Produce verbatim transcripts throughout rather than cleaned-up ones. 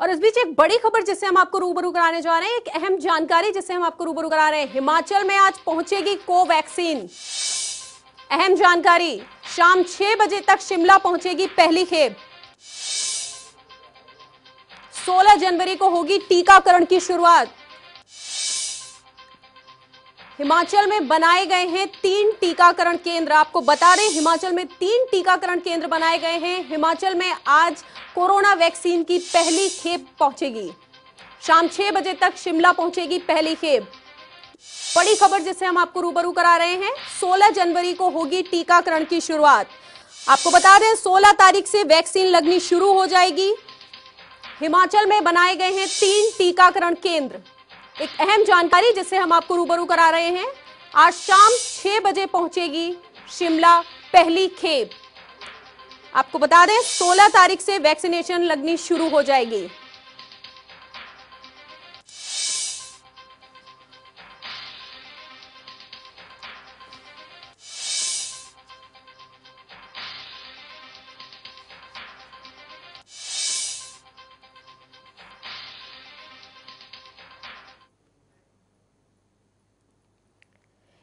और इस बीच एक बड़ी खबर जिससे हम आपको रूबरू कराने जा रहे हैं, एक अहम जानकारी जिससे हम आपको रूबरू करा रहे हैं। हिमाचल में आज पहुंचेगी कोवैक्सीन। अहम जानकारी, शाम छह बजे तक शिमला पहुंचेगी पहली खेप। सोलह जनवरी को होगी टीकाकरण की शुरुआत। हिमाचल में बनाए गए हैं तीन टीकाकरण केंद्र। आपको बता रहे हिमाचल में तीन टीकाकरण केंद्र बनाए गए हैं। हिमाचल में आज कोरोना वैक्सीन की पहली खेप पहुंचेगी। शाम छह बजे तक शिमला पहुंचेगी पहली खेप। बड़ी खबर जिससे हम आपको रूबरू करा रहे हैं, सोलह जनवरी को होगी टीकाकरण की शुरुआत। आपको बता रहे हैं सोलह तारीख से वैक्सीन लगनी शुरू हो जाएगी। हिमाचल में बनाए गए हैं तीन टीकाकरण केंद्र। एक अहम जानकारी जिससे हम आपको रूबरू करा रहे हैं, आज शाम छह बजे पहुंचेगी शिमला पहली खेप। आपको बता दें सोलह तारीख से वैक्सीनेशन लगनी शुरू हो जाएगी।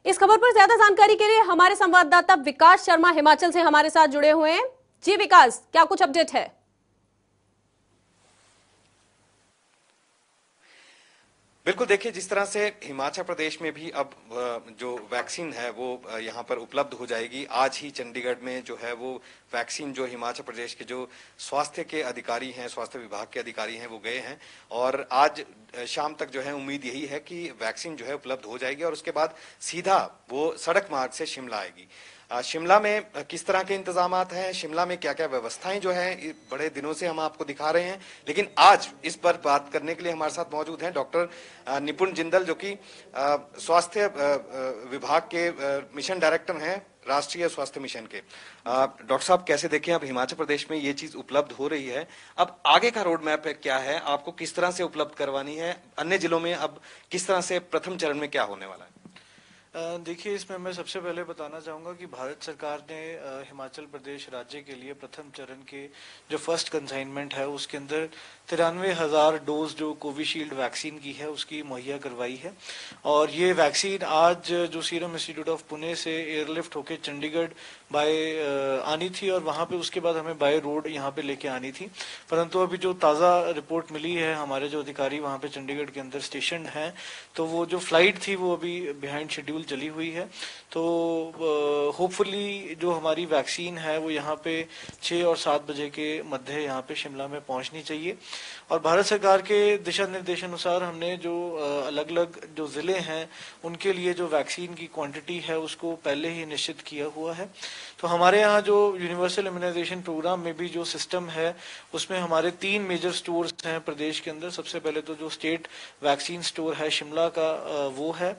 इस खबर पर ज्यादा जानकारी के लिए हमारे संवाददाता विकास शर्मा हिमाचल से हमारे साथ जुड़े हुए हैं। जी विकास, क्या कुछ अपडेट है? बिल्कुल, देखिए जिस तरह से हिमाचल प्रदेश में भी अब जो वैक्सीन है वो यहाँ पर उपलब्ध हो जाएगी। आज ही चंडीगढ़ में जो है वो वैक्सीन जो हिमाचल प्रदेश के जो स्वास्थ्य के अधिकारी हैं, स्वास्थ्य विभाग के अधिकारी हैं, वो गए हैं और आज शाम तक जो है उम्मीद यही है कि वैक्सीन जो है उपलब्ध हो जाएगी और उसके बाद सीधा वो सड़क मार्ग से शिमला आएगी। शिमला में किस तरह के इंतजाम हैं, शिमला में क्या क्या व्यवस्थाएं जो हैं, बड़े दिनों से हम आपको दिखा रहे हैं, लेकिन आज इस पर बात करने के लिए हमारे साथ मौजूद हैं डॉक्टर निपुण जिंदल, जो कि स्वास्थ्य विभाग के मिशन डायरेक्टर हैं राष्ट्रीय स्वास्थ्य मिशन के। डॉक्टर साहब, कैसे देखें अब हिमाचल प्रदेश में ये चीज उपलब्ध हो रही है, अब आगे का रोड मैप क्या है, आपको किस तरह से उपलब्ध करवानी है, अन्य जिलों में अब किस तरह से प्रथम चरण में क्या होने वाला है? देखिए, इसमें मैं सबसे पहले बताना चाहूँगा कि भारत सरकार ने हिमाचल प्रदेश राज्य के लिए प्रथम चरण के जो फर्स्ट कंसाइनमेंट है उसके अंदर तिरानवे हज़ार डोज जो कोविशील्ड वैक्सीन की है उसकी मुहैया करवाई है। और ये वैक्सीन आज जो सीरम इंस्टीट्यूट ऑफ पुणे से एयरलिफ्ट होकर चंडीगढ़ बाय आनी थी और वहाँ पे उसके बाद हमें बाय रोड यहाँ पे लेके आनी थी, परंतु अभी जो ताज़ा रिपोर्ट मिली है, हमारे जो अधिकारी वहाँ पे चंडीगढ़ के अंदर स्टेशन हैं, तो वो जो फ्लाइट थी वो अभी बिहाइंड शेड्यूल चली हुई है। तो होपफुली uh, जो हमारी वैक्सीन है वो यहाँ पे छः और सात बजे के मध्य यहाँ पे शिमला में पहुँचनी चाहिए। और भारत सरकार के दिशा निर्देशानुसार हमने जो uh, अलग अलग जो ज़िले हैं उनके लिए जो वैक्सीन की क्वांटिटी है उसको पहले ही निश्चित किया हुआ है। तो हमारे यहाँ जो यूनिवर्सल इम्यूनाइजेशन प्रोग्राम में भी जो सिस्टम है उसमें हमारे तीन मेजर स्टोर्स हैं प्रदेश के अंदर। सबसे पहले तो जो स्टेट वैक्सीन स्टोर है शिमला का वो है,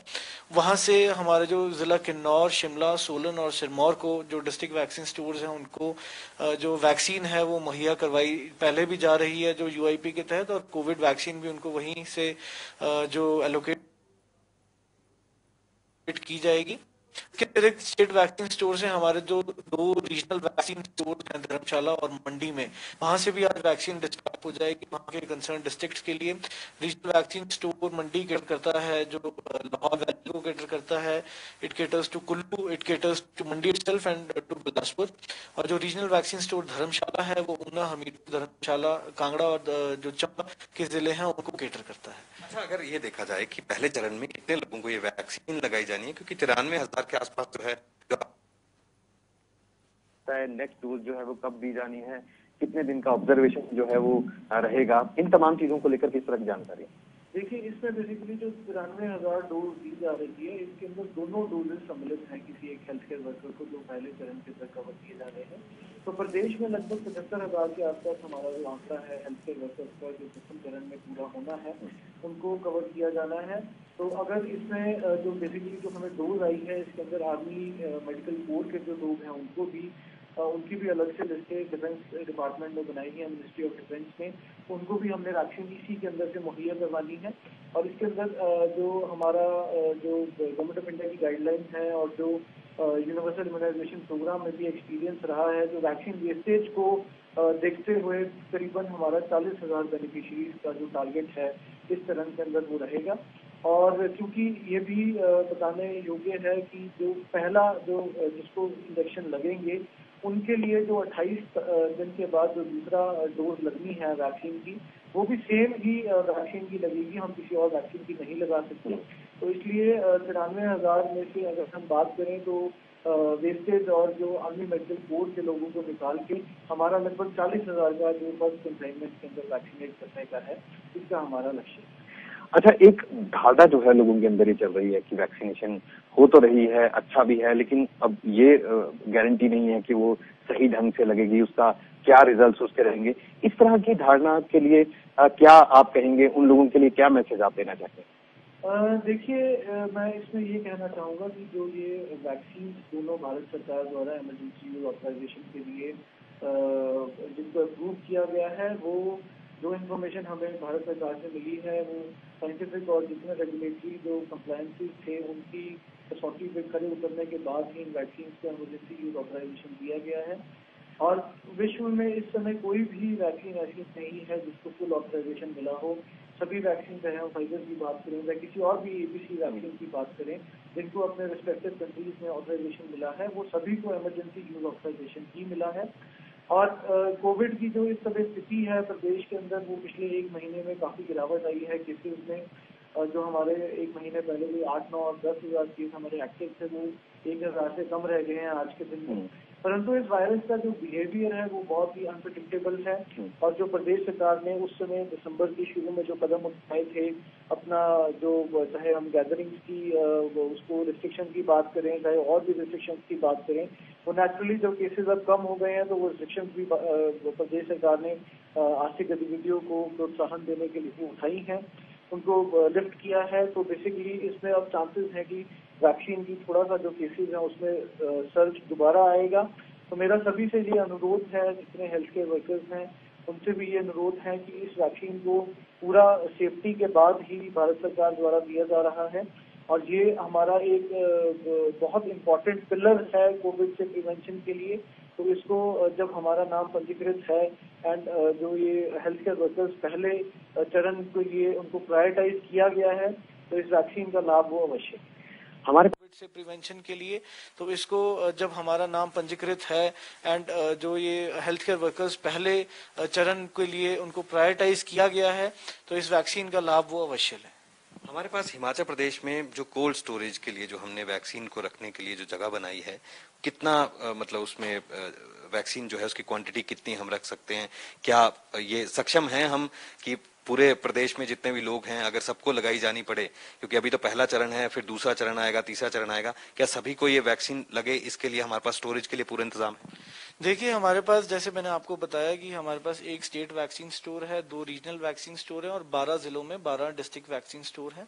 वहाँ से हमारे जो ज़िला किन्नौर, शिमला, सोलन और सिरमौर को जो डिस्ट्रिक्ट वैक्सीन स्टोर्स हैं उनको जो वैक्सीन है वो मुहैया करवाई पहले भी जा रही है जो यू आई पी के तहत, और कोविड वैक्सीन भी उनको वहीं से जो एलोकेट की जाएगी। अतिरिक्त स्टेट वैक्सीन स्टोर से हमारे जो दो रीजनल वैक्सीन स्टोर हैं धर्मशाला और मंडी में, वहां से भी आज वैक्सीन डिस्ट्रीब्यूट हो जाएगी वहां के कंसर्न डिस्ट्रिक्ट्स के लिए। Regional vaccine store Mandi cater करता है जो लाहौर वैली को कैटर करता है, it caters to Kullu, it caters to Mandi itself and to Bilaspur. और जो रीजनल वैक्सीन स्टोर धर्मशाला है वो ऊना, हमीरपुर, धर्मशाला, कांगड़ा और जो चंबा के जिले हैं उनको कैटर करता है। अच्छा, अगर ये देखा जाए कि पहले चरण में कितने लोगों को ये वैक्सीन लगाई जानी है, क्योंकि तिरानवे हजार के आसपास जो है नेक्स्ट डोज जो है वो कब दी जानी है, कितने दिन का ऑब्जर्वेशन जो है वो रहेगा, इन तमाम चीजों को लेकर किस तरह की जानकारी? देखिए, इसमें बेसिकली जो तिरानवे हजार डोज दी जा रही है इसके अंदर दोनों डोजेज सम्मिलित हैं किसी एक हेल्थ केयर वर्कर को जो पहले चरण के अंदर कवर किए जा रहे हैं। तो प्रदेश में लगभग पचहत्तर हजार के आसपास हमारा जो आंकड़ा है हेल्थ केयर वर्कर्स का जो प्रथम चरण में पूरा होना है उनको कवर किया जाना है। तो अगर इसमें जो बेसिकली जो हमें डोज आई है इसके अंदर आर्मी मेडिकल कोर के जो लोग हैं उनको भी उनकी भी अलग से लिस्टें डिफेंस डिपार्टमेंट में बनाई है मिनिस्ट्री ऑफ डिफेंस ने, उनको भी हमने वैक्सीन इसी के अंदर से मुहैया करवानी है। और इसके अंदर जो हमारा जो गवर्नमेंट ऑफ इंडिया की गाइडलाइंस हैं और जो यूनिवर्सल इम्यूनाइजेशन प्रोग्राम में भी एक्सपीरियंस रहा है जो वैक्सीन वेस्टेज को देखते हुए करीबन हमारा चालीस हजार बेनिफिशरीज का जो टारगेट है इस चरण के अंदर वो रहेगा। और क्योंकि ये भी बताने योग्य है कि जो पहला जो जिसको इंजेक्शन लगेंगे उनके लिए जो अट्ठाईस दिन के बाद जो दूसरा डोज लगनी है वैक्सीन की, वो भी सेम ही वैक्सीन की लगेगी, हम किसी और वैक्सीन की नहीं लगा सकते। तो इसलिए तिरानवे हजार में से अगर हम बात करें तो वेस्टेज और जो आर्मी मेडिकल कोर्स के लोगों को निकाल के हमारा लगभग चालीस हजार का जो फर्स्ट कंसाइनमेंट के अंदर वैक्सीनेट करने का है, इसका हमारा लक्ष्य है। अच्छा, एक धारणा जो है लोगों के अंदर ही चल रही है कि वैक्सीनेशन हो तो रही है, अच्छा भी है, लेकिन अब ये गारंटी नहीं है कि वो सही ढंग से लगेगी, उसका क्या रिजल्ट उसके रहेंगे। इस तरह की धारणा के लिए क्या आप कहेंगे, उन लोगों के लिए क्या मैसेज आप देना चाहते हैं? देखिए, मैं इसमें ये कहना चाहूँगा कि जो ये वैक्सीन दोनों भारत सरकार द्वारा इमरजेंसी ऑथराइजेशन के लिए जिनको अप्रूव किया गया है, वो जो इन्फॉर्मेशन हमें भारत सरकार से मिली है वो साइंटिफिक और जितने रेगुलेटरी जो कंप्लायंसेस थे उनकी कसौटी पे खड़े उतरने के बाद ही इन वैक्सीन को इमरजेंसी यूज ऑथराइजेशन दिया गया है। और विश्व में इस समय कोई भी वैक्सीन ऐसी नहीं है जिसको फुल ऑथराइजेशन मिला हो। सभी वैक्सीन, चाहे हम फाइजर की बात करें या किसी और भी एबीसी वैक्सीन की बात करें, जिनको अपने रिस्पेक्टिव कंट्रीज में ऑथराइजेशन मिला है, वो सभी को इमरजेंसी यूज ऑथराइजेशन ही मिला है। और कोविड की जो इस समय स्थिति है प्रदेश के अंदर, वो पिछले एक महीने में काफ़ी गिरावट आई है केसेज में। जो हमारे एक महीने पहले भी आठ नौ और दस हज़ार केस हमारे एक्टिव थे, वो एक हज़ार से कम रह गए हैं आज के दिन में। परंतु इस वायरस का जो बिहेवियर है वो बहुत ही अनप्रेडिक्टेबल है। और जो प्रदेश सरकार ने उस समय दिसंबर के शुरू में जो कदम उठाए थे, अपना जो चाहे हम गैदरिंग्स की उसको रिस्ट्रिक्शन की बात करें, चाहे और भी रिस्ट्रिक्शन की बात करें, वो नेचुरली जब केसेज अब कम हो गए हैं तो वो रिस्ट्रिक्शन भी प्रदेश सरकार ने आर्थिक गतिविधियों को प्रोत्साहन देने के लिए उठाई हैं, उनको लिफ्ट किया है। तो बेसिकली इसमें अब चांसेस हैं कि वैक्सीन की थोड़ा सा जो केसेज हैं उसमें सर्च दोबारा आएगा। तो मेरा सभी से ये अनुरोध है, जितने हेल्थ केयर वर्कर्स हैं उनसे भी ये अनुरोध है कि इस वैक्सीन को पूरा सेफ्टी के बाद ही भारत सरकार द्वारा दिया जा रहा है। और ये हमारा एक बहुत इम्पॉर्टेंट पिलर है कोविड से प्रिवेंशन के लिए। तो इसको जब हमारा नाम पंजीकृत है एंड जो ये हेल्थ केयर वर्कर्स पहले चरण को ये उनको प्रायोरिटाइज किया गया है, तो इस वैक्सीन का लाभ वो अवश्य हमारे कोविड से प्रिवेंशन के लिए। तो इसको जब हमारा नाम पंजीकृत है एंड जो ये हेल्थ केयर वर्कर्स पहले चरण के लिए उनको प्रायोरिटाइज किया गया है, तो इस वैक्सीन का लाभ वो अवश्य लें। हमारे पास हिमाचल प्रदेश में जो कोल्ड स्टोरेज के लिए जो हमने वैक्सीन को रखने के लिए जो जगह बनाई है, कितना मतलब उसमें वैक्सीन जो है उसकी क्वांटिटी कितनी हम रख सकते हैं? क्या ये सक्षम हैं हम कि पूरे प्रदेश में जितने भी लोग हैं अगर सबको लगाई जानी पड़े, क्योंकि अभी तो पहला चरण है, फिर दूसरा चरण आएगा, तीसरा चरण आएगा, क्या सभी को ये वैक्सीन लगे इसके लिए हमारे पास स्टोरेज के लिए पूरा इंतजाम है? देखिए, हमारे पास जैसे मैंने आपको बताया कि हमारे पास एक स्टेट वैक्सीन स्टोर है, दो रीजनल वैक्सीन स्टोर है और बारह जिलों में बारह डिस्ट्रिक्ट वैक्सीन स्टोर है।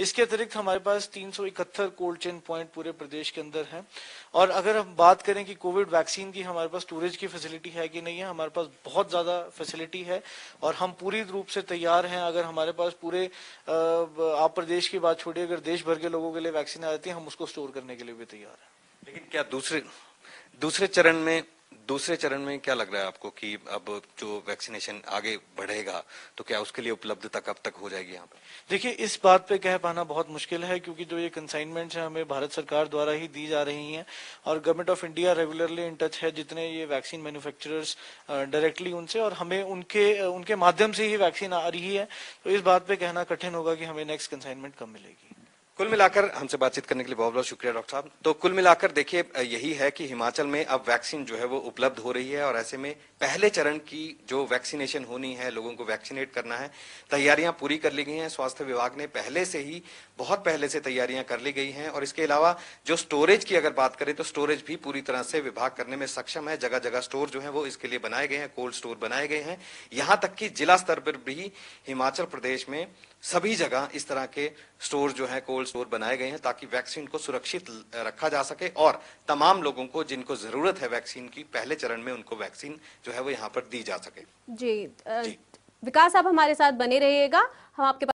इसके अतिरिक्त हमारे पास तीन सौ इकहत्तर कोल्ड चेन प्वाइंट पूरे प्रदेश के अंदर है। और अगर हम बात करें कि कोविड वैक्सीन की हमारे पास स्टोरेज की फैसिलिटी है कि नहीं है, हमारे पास बहुत ज्यादा फैसिलिटी है और हम पूरी रूप से तैयार हैं। अगर हमारे पास पूरे आप प्रदेश की बात छोड़िए, अगर देश भर के लोगों के लिए वैक्सीन आ जाती है, हम उसको स्टोर करने के लिए भी तैयार हैं। लेकिन क्या दूसरे दूसरे चरण में दूसरे चरण में क्या लग रहा है आपको कि अब जो वैक्सीनेशन आगे बढ़ेगा तो क्या उसके लिए उपलब्धता कब तक हो जाएगी यहाँ पे? देखिए, इस बात पे कह पाना बहुत मुश्किल है, क्योंकि जो ये कंसाइनमेंट्स हैं हमें भारत सरकार द्वारा ही दी जा रही हैं और government of India regularly in touch है जितने ये वैक्सीन मैन्युफैक्चरर्स डायरेक्टली उनसे, और हमें उनके उनके माध्यम से ही वैक्सीन आ रही है। तो इस बात पर कहना कठिन होगा कि हमें नेक्स्ट कंसाइनमेंट कब मिलेगी। कुल मिलाकर हमसे बातचीत करने के लिए बहुत बहुत शुक्रिया डॉक्टर साहब। तो कुल मिलाकर देखिए यही है कि हिमाचल में अब वैक्सीन जो है वो उपलब्ध हो रही है और ऐसे में पहले चरण की जो वैक्सीनेशन होनी है, लोगों को वैक्सीनेट करना है, तैयारियां पूरी कर ली गई हैं। स्वास्थ्य विभाग ने पहले से ही बहुत पहले से तैयारियां कर ली गई हैं। और इसके अलावा जो स्टोरेज की अगर बात करें तो स्टोरेज भी पूरी तरह से विभाग करने में सक्षम है। जगह जगह स्टोर जो है वो इसके लिए बनाए गए हैं, कोल्ड स्टोर बनाए गए हैं। यहाँ तक कि जिला स्तर पर भी हिमाचल प्रदेश में सभी जगह इस तरह के स्टोर जो है, कोल्ड स्टोर बनाए गए हैं ताकि वैक्सीन को सुरक्षित रखा जा सके और तमाम लोगों को जिनको जरूरत है वैक्सीन की, पहले चरण में उनको वैक्सीन जो है वो यहाँ पर दी जा सके। जी, जी। विकास, आप हमारे साथ बने रहिएगा, हम आपके